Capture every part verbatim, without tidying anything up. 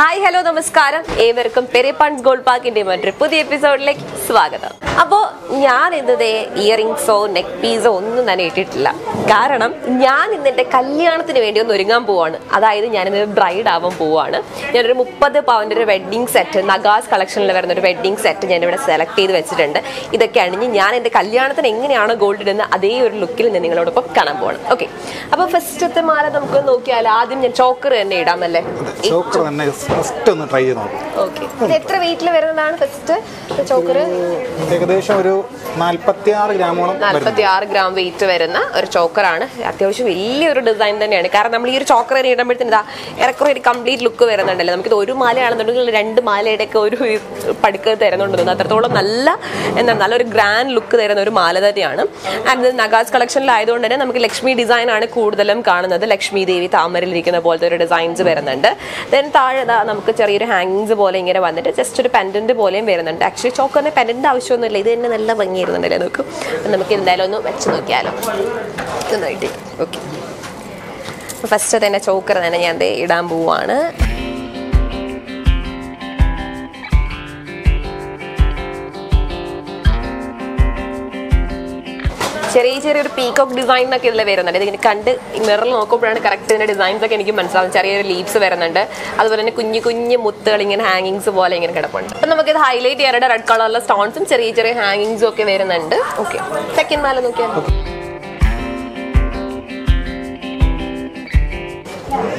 Hi, hello, namaskaram. Everyone, Pereppadans Gold Park in Diamondry. Pudhi episode like swagatham. Appo, njan indade earrings o neck piece o onnum naan ittilla. Karanam, njan indhe ente kalyanathinu vendi onnu oringan povanu. Adayithu njan indhe bride avan povanu. Njan oru thirty pound oru wedding set, Nagas Collection il varunna oru wedding set njan ivide select cheyidu vechittund. Idokke aninju njan ente kalyanathinu enganeyana gold idunna adhe oru lookil njan ningalodoppam kanan povanu. Okay. Appo first the mala namukku nokkiyala aadyam njan choker enna idam alle. Choker enna first ഒന്ന് try ചെയ്ത് നോക്കാം. Okay. ഇത് എത്ര വെയിറ്റിൽ വരുന്നതാണ് first choker? ഏകദേശം ഒരു നാല്പത്തിയാറ് ഗ്രാമോളം നാല്പത്തിയാറ് gram weight വരുന്ന ഒരു ചോക്കറാണ്. അത്യാവശ്യം വലിയൊരു ഡിസൈൻ തന്നെയാണ്. കാരണം നമ്മൾ ഈ ഒരു ചോക്കർ ഇടുമ്പോഴത്തേന് ദാ ഏറെക്കുറെ ഒരു കംപ്ലീറ്റ് ലുക്ക് വരുന്നുണ്ടല്ലോ. നമുക്ക് ഇത് ഒരു മാലയാണെന്നുണ്ടെങ്കിൽ രണ്ട് മാലയുടെ ഒക്കെ ഒരു പടുക്ക് തരുന്നുണ്ടെന്ന് അത്രത്തോളം നല്ല എന്താണ് നല്ലൊരു ഗ്രാൻഡ് ലുക്ക് തരുന്ന ഒരു മാല തന്നെയാണ്. ആൻഡ് ഇത് നഗാസ് കളക്ഷനിലായതുകൊണ്ട് തന്നെ നമുക്ക് ലക്ഷ്മി ഡിസൈൻ ആണ് കൂടുതലും കാണുന്നത്. ലക്ഷ്മി ദേവി താമരയിൽ ഇരിക്കുന്ന പോലത്തെ ഒരു ഡിസൈൻസ് വരുന്നുണ്ട്. ദെൻ താഴെ നമുക്ക് ചെറിയൊരു ഹാങ്ങിങ്സ് പോലെ ഇങ്ങനെ വന്നിട്ട് ജസ്റ്റ് ഒരു പെൻഡന്റ് പോലെയും വരുന്നുണ്ട്. ആക്ച്വലി ചോക്കറിന് പെൻഡന്റ് ആവശ്യമൊന്നുമില്ല, ഇത് തന്നെ നല്ല ഭംഗിയായിരുന്നുണ്ടല്ലേ. നോക്കും, നമുക്ക് എന്തായാലും ഒന്ന് വെച്ച് നോക്കിയാലോ. നന്നായിട്ട് ഓക്കെ. ഫസ്റ്റ് തന്നെ ചോക്കർ തന്നെ ഞാൻ ദേ ഇടാൻ പോവാണ്. ചെറിയ ചെറിയൊരു പീകോക്ക് ഡിസൈനൊക്കെ ഇതിൽ വരുന്നുണ്ട്. ഇതിങ്ങനെ കണ്ട് മിററിൽ നോക്കുമ്പോഴാണ് കറക്റ്റ് ഇതിൻ്റെ ഡിസൈൻസ് ഒക്കെ എനിക്ക് മനസ്സിലാവും. ചെറിയൊരു ലീവ്സ് വരുന്നുണ്ട്, അതുപോലെ തന്നെ കുഞ്ഞു കുഞ്ഞു മുത്തുകൾ ഇങ്ങനെ ഹാങ്ങിങ്സ് പോലെ ഇങ്ങനെ കിടപ്പുണ്ട്. അപ്പം നമുക്കിത് ഹൈലൈറ്റ് ചെയ്യാറുണ്ട്. റെഡ് കളറുള്ള സ്റ്റോൺസും ചെറിയ ചെറിയ ഹാങ്ങിങ്സും ഒക്കെ വരുന്നുണ്ട്. ഓക്കെ, സെക്കൻഡ് മാല നോക്കിയാൽ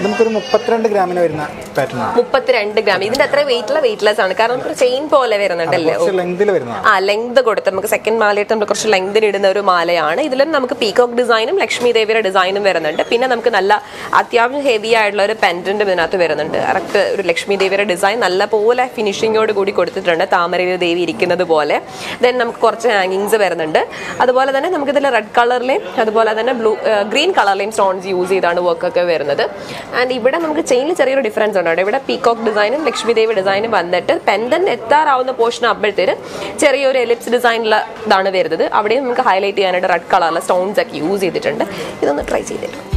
നമുക്കൊരു മുപ്പത്തിരണ്ട് ഗ്രാമിന് വരുന്ന പാറ്റേൺ. മുപ്പത്തിരണ്ട് ഗ്രാം ഇതിന്റെ അത്ര വെയിറ്റുള്ള വെയിറ്റ്ലെസ് ആണ്. കാരണം നമുക്ക് ചെയിൻ പോലെ വരുന്നുണ്ടല്ലേ, ആ ലെങ്ത് കൊടുത്ത് നമുക്ക് സെക്കൻഡ് മാലയിട്ട് നമ്മൾ കുറച്ച് ലെങ്തിൽ ഇടുന്ന ഒരു മാലയാണ്. ഇതിലും നമുക്ക് പീകോക്ക് ഡിസൈനും ലക്ഷ്മി ദേവിയുടെ ഡിസൈനും വരുന്നുണ്ട്. പിന്നെ നമുക്ക് നല്ല അത്യാവശ്യം ഹെവി ആയിട്ടുള്ള ഒരു പെൻഡന്റും ഇതിനകത്ത് വരുന്നുണ്ട്. കറക്റ്റ് ഒരു ലക്ഷ്മി ദേവിയുടെ ഡിസൈൻ നല്ല പോലെ ഫിനിഷിങ്ങോട് കൂടി കൊടുത്തിട്ടുണ്ട്, താമരയിൽ ദേവി ഇരിക്കുന്നത് പോലെ. ദെൻ നമുക്ക് കുറച്ച് ഹാങ്ങിങ്സ് വരുന്നുണ്ട്. അതുപോലെ തന്നെ നമുക്കിതിൽ റെഡ് കളറിലെയും അതുപോലെ തന്നെ ബ്ലൂ ഗ്രീൻ കളറിലെയും സ്റ്റോൺസ് യൂസ് ചെയ്താണ് വർക്കൊക്കെ വരുന്നത്. ആൻഡ് ഇവിടെ നമുക്ക് ചെയിനിൽ ചെറിയൊരു ഡിഫറൻസ് ഉണ്ടാവും. ഇവിടെ പീകോക്ക് ഡിസൈനും ലക്ഷ്മി ദേവി ഡിസൈനും വന്നിട്ട് പെൻഡന്റ് എത്താറാവുന്ന പോർഷൻ അപ്പോഴത്തേര് ചെറിയൊരു എലിപ്സ് ഡിസൈനുള്ള ഇതാണ് വരുന്നത്. അവിടെയും നമുക്ക് ഹൈലൈറ്റ് ചെയ്യാനായിട്ട് റെഡ് കളറിലെ സ്റ്റോൺസ് ഒക്കെ യൂസ് ചെയ്തിട്ടുണ്ട്. ഇതൊന്ന് ട്രൈ ചെയ്തിട്ടുണ്ട്.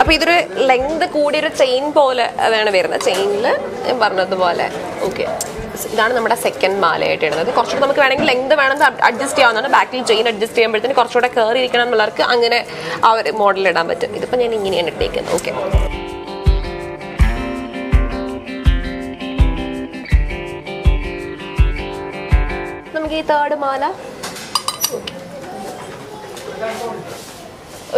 അപ്പോൾ ഇതൊരു ലെങ്ത് കൂടിയൊരു ചെയിൻ പോലെ ആണ് വരുന്നത്. ചെയിനിൽ ഞാൻ പറഞ്ഞതുപോലെ ഓക്കെ, ഇതാണ് നമ്മുടെ സെക്കൻഡ് മാലയായിട്ട് ഇടുന്നത്. കുറച്ചുകൂടെ നമുക്ക് വേണമെങ്കിൽ ലെങ്ത് വേണമെന്ന് അഡ്ജസ്റ്റ് ചെയ്യാവുന്നതാണ്. ബാക്കിൽ ചെയിൻ അഡ്ജസ്റ്റ് ചെയ്യുമ്പോഴത്തേന് കുറച്ചുകൂടെ കയറി ഇരിക്കണം എന്നുള്ളവർക്ക് അങ്ങനെ ആ ഒരു മോഡൽ ഇടാൻ പറ്റും. ഇതിപ്പോൾ ഞാൻ ഇങ്ങനെയാണ് ഇട്ടേക്കുന്നത്. ഓക്കെ, നമുക്ക് ഈ തേർഡ് മാല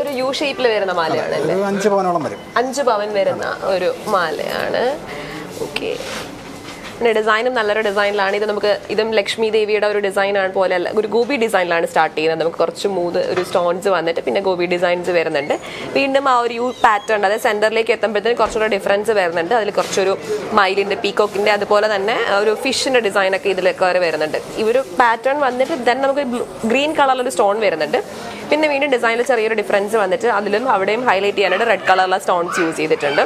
ഒരു യു ഷേപ്പിൽ വരുന്ന മാലയാണ്. അഞ്ച് പവനോളം വരും, അഞ്ച് പവൻ വരുന്ന ഒരു മാലയാണ്. ഓക്കെ, ഡിസൈനും നല്ലൊരു ഡിസൈനിലാണ്. ഇത് നമുക്ക് ഇതും ലക്ഷ്മി ദേവിയുടെ ഒരു ഡിസൈനാണ് പോലെ അല്ല, ഒരു ഗോപി ഡിസൈനിലാണ് സ്റ്റാർട്ട് ചെയ്യുന്നത്. നമുക്ക് കുറച്ച് മൂന്ന് ഒരു സ്റ്റോൺസ് വന്നിട്ട് പിന്നെ ഗോപി ഡിസൈൻസ് വരുന്നുണ്ട്. വീണ്ടും ആ ഒരു യു പാറ്റേൺ, അതായത് സെൻറ്ററിലേക്ക് എത്തുമ്പോഴത്തേന് കുറച്ചുകൂടെ ഡിഫറൻസ് വരുന്നുണ്ട്. അതിൽ കുറച്ചൊരു മയിലിൻ്റെ പീകോക്കിൻ്റെ അതുപോലെ തന്നെ ഒരു ഫിഷിൻ്റെ ഡിസൈനൊക്കെ ഇതിലൊക്കെ വരെ വരുന്നുണ്ട്. ഈ ഒരു പാറ്റേൺ വന്നിട്ട് ദെൻ നമുക്ക് ഗ്രീൻ കളറിലൊരു സ്റ്റോൺ വരുന്നുണ്ട്. പിന്നെ വീണ്ടും ഡിസൈനിൽ ചെറിയൊരു ഡിഫറൻസ് വന്നിട്ട് അതിലും അവിടെയും ഹൈലൈറ്റ് ചെയ്യാനായിട്ട് റെഡ് കളറുള്ള സ്റ്റോൺസ് യൂസ് ചെയ്തിട്ടുണ്ട്.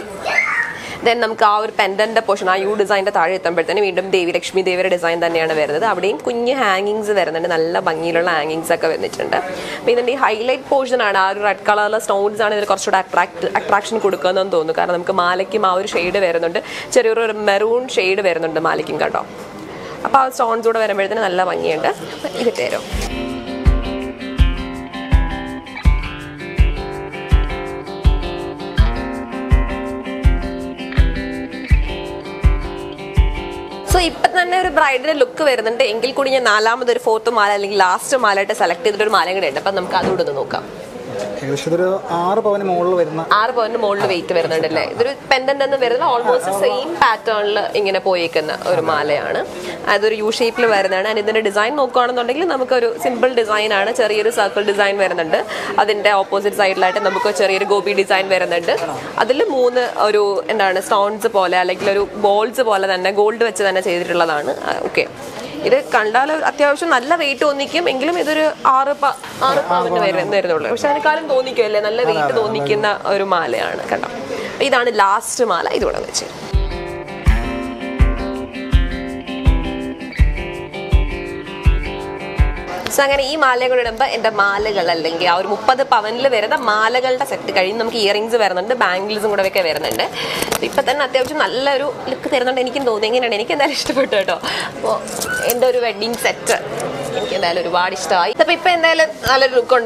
ദെൻ നമുക്ക് ആ ഒരു പെൻഡൻ്റെ പോർഷൻ ആ യു ഡിസൈൻ്റെ താഴെ എത്തുമ്പോഴത്തേന് വീണ്ടും ദേവി ലക്ഷ്മി ദേവിയുടെ ഡിസൈൻ തന്നെയാണ് വരുന്നത്. അവിടെയും കുഞ്ഞ് ഹാങ്ങിങ്സ് വരുന്നുണ്ട്, നല്ല ഭംഗിയിലുള്ള ഹാങ്ങിങ്സ് ഒക്കെ വന്നിട്ടുണ്ട്. അപ്പോൾ ഇതിൻ്റെ ഈ ഹൈലൈറ്റ് പോർഷനാണ് ആ ഒരു റെഡ് കളറുള്ള സ്റ്റോൺസ് ആണ് ഇതിന് കുറച്ചുകൂടെ അട്രാക്ട് അട്രാക്ഷൻ കൊടുക്കുന്നതെന്ന് തോന്നുന്നു. കാരണം നമുക്ക് മാലയ്ക്കും ആ ഒരു ഷെയ്ഡ് വരുന്നുണ്ട്, ചെറിയൊരു മെറൂൺ ഷെയ്ഡ് വരുന്നുണ്ട് മാലയ്ക്കും കേട്ടോ. അപ്പോൾ ആ സ്റ്റോൺസ് കൂടെ വരുമ്പോഴത്തേന് നല്ല ഭംഗിയുണ്ട്. ഇത് തരും ഇപ്പം തന്നെ ഒരു ബ്രൈഡിന്റെ ലുക്ക് വരുന്നുണ്ട്. എങ്കിൽ കൂടി ഞാൻ നാലാമത് ഒരു ഫോർത്ത് മാല അല്ലെങ്കിൽ ലാസ്റ്റ് മാലയായിട്ട് സെലക്ട് ചെയ്തിട്ടൊരു മാല കൂടെ ഉണ്ട്. അപ്പം നമുക്ക് അതുകൂടെ ഒന്ന് നോക്കാം. ഏകദേശം ഒരു ആറ് പവന് മുകളിൽ വരുന്ന ആറ് പവന് മുകളിൽ വെയിറ്റ് വരുന്നുണ്ടല്ലേ. ഇതൊരു പെൻഡന്റ് എന്ന് വരുന്ന ഓൾമോസ്റ്റ് സെയിം പാറ്റേണിൽ ഇങ്ങനെ പോയേക്കുന്ന ഒരു മാലയാണ്. അതൊരു യു ഷേപ്പിൽ വരുന്നതാണ്. അതിന് ഇതിൻ്റെ ഡിസൈൻ നോക്കുകയാണെന്നുണ്ടെങ്കിൽ നമുക്കൊരു സിമ്പിൾ ഡിസൈനാണ്. ചെറിയൊരു സർക്കിൾ ഡിസൈൻ വരുന്നുണ്ട്, അതിൻ്റെ ഓപ്പോസിറ്റ് സൈഡിലായിട്ട് നമുക്ക് ചെറിയൊരു ഗോപി ഡിസൈൻ വരുന്നുണ്ട്. അതിൽ മൂന്ന് ഒരു എന്താണ് സ്റ്റോൺസ് പോലെ അല്ലെങ്കിൽ ഒരു ബോൾസ് പോലെ തന്നെ ഗോൾഡ് വെച്ച് തന്നെ ചെയ്തിട്ടുള്ളതാണ്. ഓക്കെ, ഇത് കണ്ടാൽ അത്യാവശ്യം നല്ല വെയിറ്റ് തോന്നിക്കും. എങ്കിലും ഇതൊരു ആറ് ആറ് പവന് വരുന്നുള്ളൂ, പക്ഷെ അതിനേക്കാളും തോന്നിക്കുമല്ലേ, നല്ല വെയിറ്റ് തോന്നിക്കുന്ന ഒരു മാലയാണ് കണ്ടോ. ഇതാണ് ലാസ്റ്റ് മാല. ഇതോടെ വെച്ച് So, this mala is a mala. It's a earrings, bangles. So, it's a wedding set. The earrings are a color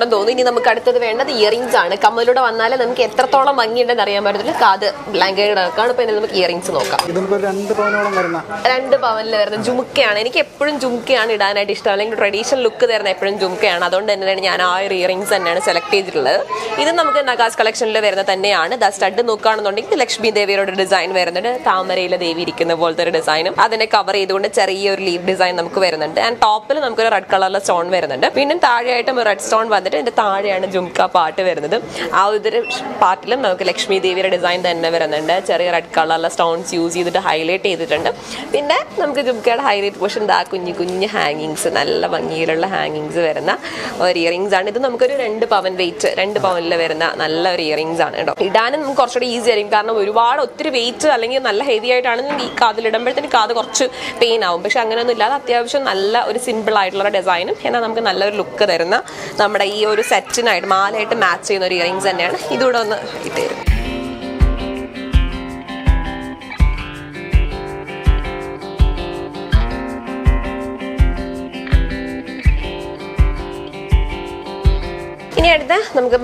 stone വരുന്നുണ്ട് പിന്നെ താഴെയായിട്ടും റെഡ് സ്റ്റോൺ വന്നിട്ട് ഇതിന്റെ താഴെയാണ് ജുംക്ക പാർട്ട് വരുന്നത് ആ ഒരു പാർട്ടിലും നമുക്ക് ലക്ഷ്മി ദേവിയുടെ ഡിസൈൻ തന്നെ വരുന്നുണ്ട് ചെറിയ റെഡ് കളറുള്ള സ്റ്റോൺസ് യൂസ് ചെയ്തിട്ട് ഹൈലൈറ്റ് ചെയ്തിട്ടുണ്ട് പിന്നെ നമുക്ക് ജുംക്കയുടെ ഹൈലൈറ്റ് പോർഷൻ ദാ കുഞ്ഞു കുഞ്ഞു ഹാങ്ങിങ്സ് നല്ല ഭംഗിയുള്ള ഹാങ്ങിങ്സ് വരുന്ന ഒരു ഇയറിംഗ്സ് ആണ് ഇത് നമുക്ക് ഒരു രണ്ട് പവൻ വെയിറ്റ് രണ്ട് പവനിൽ വരുന്ന നല്ല ഒരു ഇയറിംഗ്സ് ആണ് ട്ടോ ഇടാനും നമുക്ക് കുറച്ചുകൂടി ഈസി ആയിരിക്കും കാരണം ഒരുപാട് ഒത്തിരി വെയിറ്റ് അല്ലെങ്കിൽ നല്ല ഹെവി ആയിട്ടാണ് ഈ കാതിൽ ഇടുമ്പോഴത്തേന് കാത് കുറച്ച് പെയിൻ ആവും പക്ഷേ അങ്ങനെ ഒന്നും ഇല്ലാതെ അത്യാവശ്യം നല്ല ഒരു സിമ്പിൾ ആയിട്ടുള്ള design and we have a look at this set and match the earrings. This is the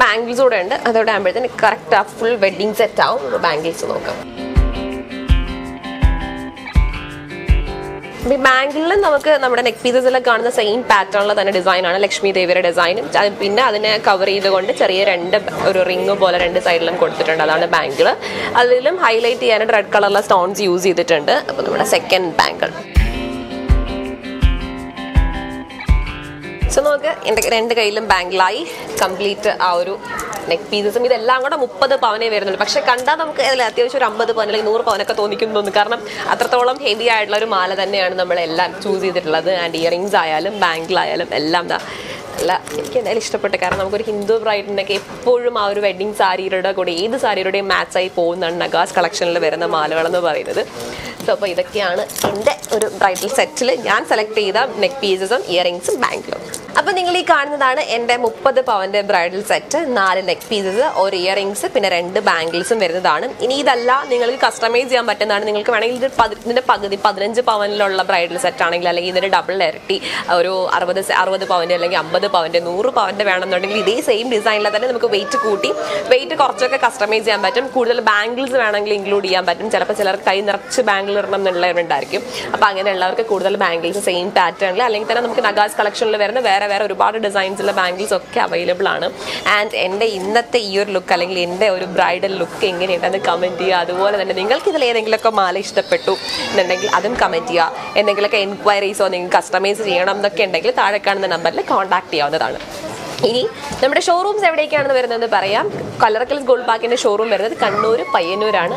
bangles. We have a full wedding set of bangles. We have a neck pieces in the same pattern as design of Lakshmi Devi design. We have covered a ring of the side of the bangle. We have highlighted red color stones used in the second bangle. So, we have a complete neck pieces. We have thirty pounds. But I have a Hindu bride and a wedding saree. I have a match in the Nagas collection. So, this is a bridal set. I select neck pieces, earrings, and bangle. Now, you will see the bridal set, four neck pieces, one earrings, and two bangles. If you can customize this, you can customize the bridal set, double erity, sixty pounds, sixty pounds, fifty pounds, one hundred pounds. This same design, you can weight weight customize the bangles, include the bangles, the same pattern. Nagas collection. There are a lot of designs and bangles available. And if you look at this bridal look, you can comment on it. If you like this, you can comment on it. If you have inquiries or customers, you can contact us. Now, our showrooms are in Kallarackals Gold Park in the showroom, Kannur, Payyannur, and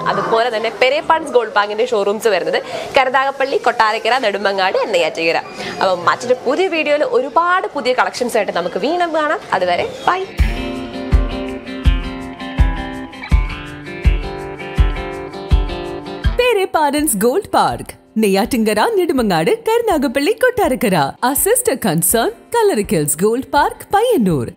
Pereppadans Gold Park in the showrooms, Karunagappally, Kottarakkara, Nedumangad, and Neyyattinkara. Now, we will see you in the next video. Collections. Bye! Pereppadans Gold Park, Neyyattinkara, Nedumangad, Karunagappally, Kottarakkara. Our sister concern, Kallarackals Gold Park, Payyannur.